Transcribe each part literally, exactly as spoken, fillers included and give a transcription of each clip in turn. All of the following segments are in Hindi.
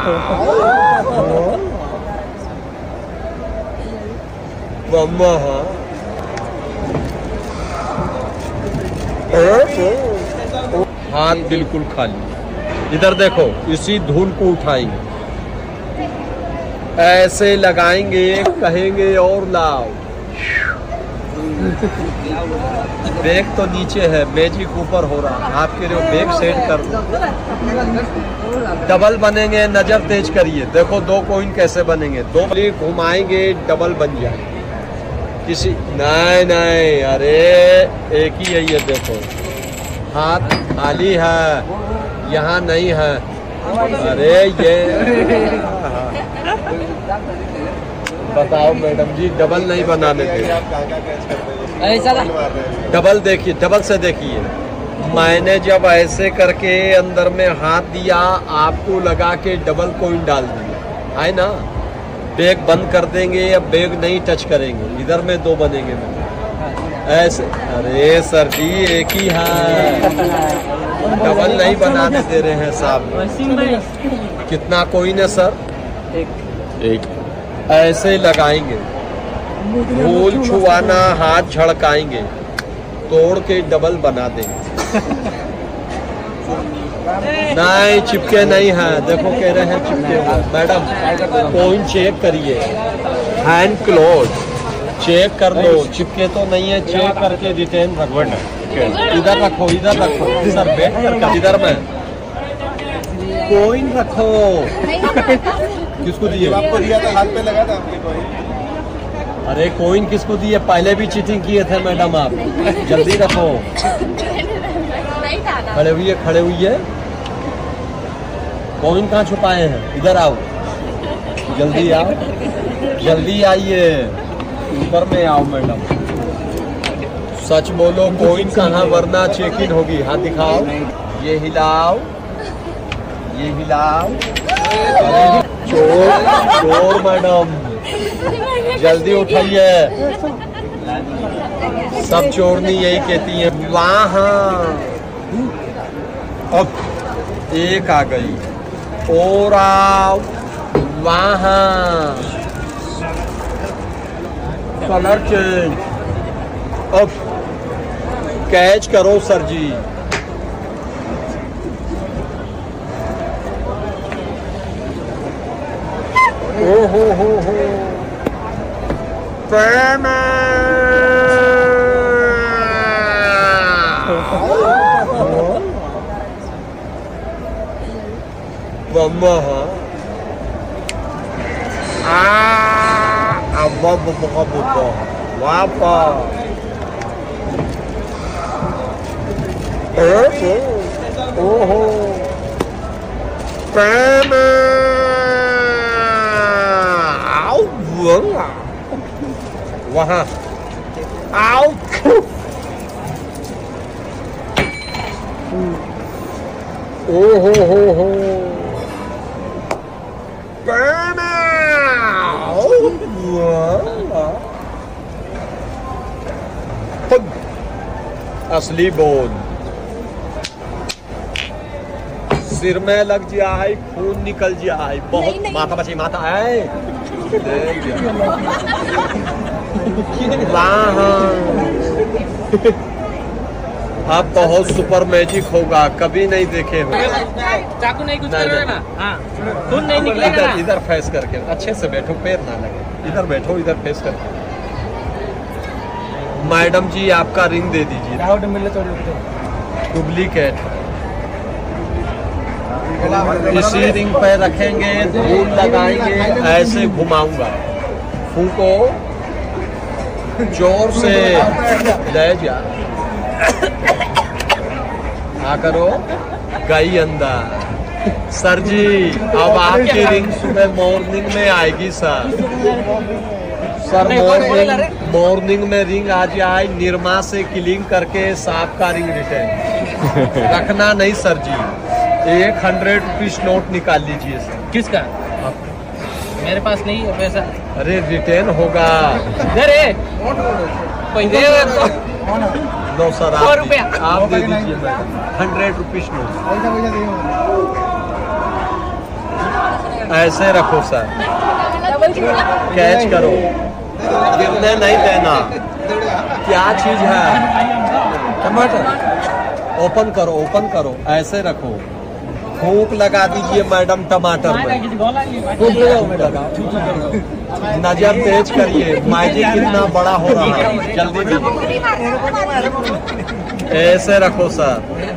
मम्मा हाथ बिल्कुल खाली। इधर देखो, इसी धूल को उठाएंगे, ऐसे लगाएंगे, कहेंगे और लाओ। बैग तो नीचे है, मैजिक ऊपर हो रहा है। आपके लिए बैग सेट कर दो। डबल बनेंगे, नजर तेज करिए। देखो दो कॉइन कैसे बनेंगे। दो घुमाएंगे, डबल बन जाएंगे। किसी नहीं नहीं, अरे एक ही है। ये देखो हाथ खाली है, यहाँ नहीं है। अरे ये बताओ मैडम जी, डबल नहीं बनाने देते। डबल देखिए, डबल से देखिए। मैंने जब ऐसे करके अंदर में हाथ दिया, आपको लगा के डबल कॉइन डाल दिया है ना। बैग बंद कर देंगे या बैग नहीं टच करेंगे। इधर में दो बनेंगे ऐसे। अरे सर जी एक ही है, डबल नहीं बनाने दे रहे हैं साहब। कितना कोई ना सर, एक ऐसे लगाएंगे। भूल छुआना, हाथ झड़काएंगे, तोड़ के डबल बना देंगे। नहीं चिपके नहीं है, देखो कह रहे हैं चिपके। मैडम कॉइन चेक करिए, हैंड क्लोज चेक कर लो, चिपके तो नहीं है। चेक करके रिटर्न रखो। इधर रखो, इधर रखो सर, बैठ कर इधर में कॉइन रखो। किसको दिए? आपको दिया था, हाथ पे लगा था आपने कॉइन। अरे कॉइन किसको दिए? पहले भी चीटिंग किए थे मैडम आप। जल्दी रखो, खड़े हुई है, खड़े हुई है। कॉइन कहाँ छुपाए हैं? इधर आओ, जल्दी आओ, जल्दी आइए, ऊपर में आओ। मैडम सच बोलो, कॉइन कहाँ, वरना चेक इन होगी। हाथ दिखाओ, ये हिलाओ, ये हिलाओ। चोर चोर मैडम जल्दी उठाइए। सब चोरनी यही कहती है। वहाँ अब एक आ गई और वहाँ कलर चेंज। अब कैच करो सर जी। ओ हो हो हो, प्रेम मम्मा अम्मा बुबा बुबा वापा। ओहो प्रेम आओ, वहाँ आओ। ओहो हो हो असली बोल सिर में लग जाए, खून निकल जाए। बहुत माथा बची, माथा आए आप। बहुत सुपर मैजिक होगा, कभी नहीं देखे हो। चाकू नहीं कुछ करेगा ना, खून नहीं निकलेगा। इधर इधर फेस करके अच्छे से बैठो, पैर ना लगे। इधर बैठो, इधर फेस करके। मैडम जी आपका रिंग दे दीजिए। डुप्लीकेट। इसी रिंग पे रखेंगे, धूल लगाएंगे, ऐसे घुमाऊंगा, फूको जोर से। ले जा ना करो, गई अंदर। सर जी अब आपकी रिंग सुबह मॉर्निंग में आएगी सर। सर मॉर्निंग मॉर्निंग में रिंग आ जाए, निर्मा से क्लीन करके सांप का रिंग रिटर्न रखना नहीं सर जी। एक हंड्रेड रुपीज नोट निकाल लीजिए सर। किसका? मेरे पास नहीं है पैसा। अरे रिटर्न होगा। अरे नो सर, आप आप दे दीजिए हंड्रेड रुपीज नोट। ऐसे रखो सर, कैच करो, गिरने नहीं देना। क्या चीज है टमाटर? ओपन करो, ओपन करो, ऐसे रखो। फूंक लगा दीजिए मैडम टमाटर में, नजर तेज करिए। मैजिक कितना बड़ा हो रहा है, जल्दी ऐसे रखो सर,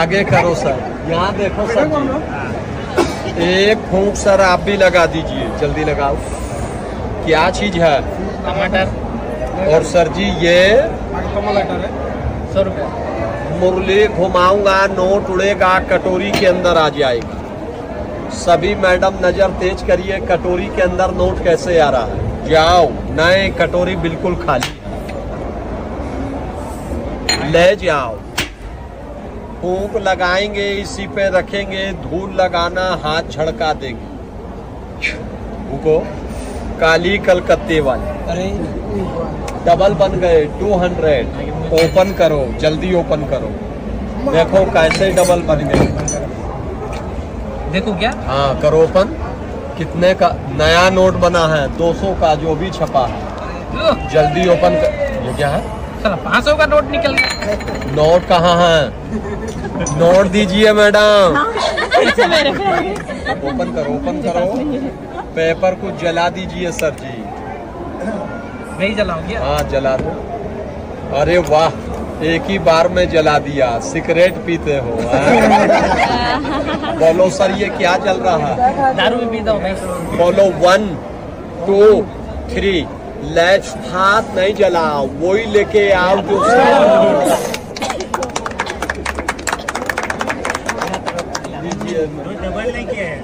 आगे करो सर, यहाँ देखो सर, एक फूंक सर आप भी लगा दीजिए, जल्दी लगाओ। क्या चीज है टमाटर? और सर जी ये सौ रुपये मुरली घुमाऊंगा, नोट उड़ेगा, कटोरी के अंदर आ जाएगा। सभी मैडम नज़र तेज करिए, कटोरी के अंदर नोट कैसे आ रहा है? जाओ, नहीं कटोरी बिल्कुल खाली, ले जाओ। फूंक लगाएंगे, इसी पे रखेंगे, धूल लगाना, हाथ छड़का देंगे। भूको काली कलकत्ते वाली, अरे डबल बन गए टू हंड्रेड। ओपन करो, जल्दी ओपन करो, देखो कैसे डबल बन गए। देखो क्या? हाँ करो ओपन, कितने का नया नोट बना है? दो सौ का जो भी छपा है, जल्दी ओपन कर। ये क्या है? पाँच सौ का नोट निकल गया। नोट कहाँ है? नोट दीजिए मैडम। ओपन करो, ओपन करो, पेपर को जला दीजिए सर जी। नहीं जलाओगे? हाँ जला दो। अरे वाह, एक ही बार में जला दिया, सिगरेट पीते हो? बोलो सर ये क्या चल रहा है? दारू भी पीता हूं। बोलो वन टू थ्री, लेट्स। हाथ नहीं जलाओ, वही लेके आओ जो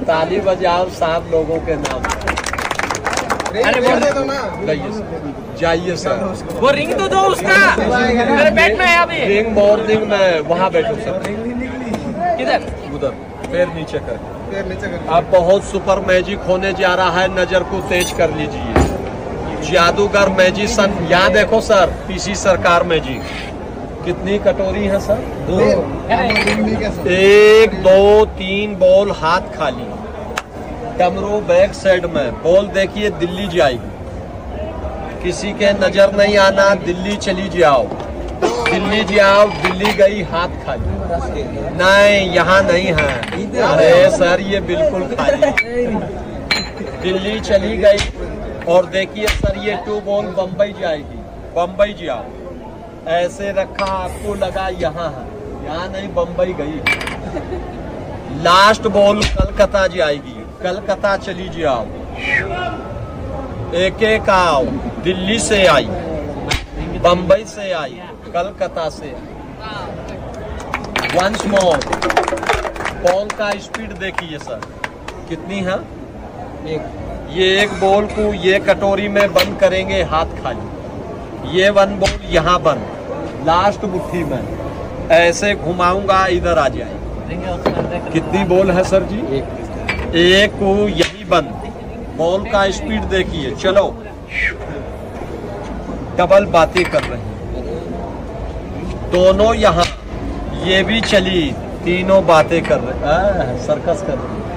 ताली बजाओ सात लोगों के नाम। अरे बोल दे दो ना, जाइए सर। वो रिंग तो दो उसका, मेरे पेट में है अभी। रिंग मॉर्निंग में, वहाँ बैठो सर। किधर? उधर, पैर नीचे कर, पैर नीचे कर। अब बहुत सुपर मैजिक होने जा रहा है, नजर को तेज कर लीजिए। जादूगर मैजिसन, यहाँ देखो सर, पीसी सरकार मैजिक। कितनी कटोरी है सर? दो। एक दो तीन बॉल, हाथ खाली, डमरू बैक साइड में। बॉल देखिए दिल्ली जाएगी, किसी के नजर नहीं आना, दिल्ली चली जाओ, दिल्ली जाओ। दिल्ली गई, हाथ खाली। नहीं यहाँ नहीं है, अरे सर ये बिल्कुल खाली। दिल्ली चली गई। और देखिए सर ये टू बॉल बम्बई जाएगी, बम्बई जाओ। ऐसे रखा, आपको लगा यहाँ है, यहाँ नहीं, बम्बई गई। लास्ट बॉल कलकत्ता जाएगी, कलकत्ता चली जाओ। एक एक आओ, दिल्ली से आई, बम्बई से आई, कलकत्ता से। वंस मोर, बॉल का स्पीड देखिए सर, कितनी है? एक। ये एक बॉल को ये कटोरी में बंद करेंगे, हाथ खाली। ये वन बॉल यहाँ बंद, लास्ट मुट्ठी में। ऐसे घुमाऊंगा, इधर आ जाए। कितनी बॉल है सर जी? एक। एक को यही बंद। बॉल का स्पीड देखिए, चलो। डबल बातें कर रहे हैं दोनों, यहाँ ये भी चली, तीनों बातें कर रहे हैं, सर्कस कर रहे हैं।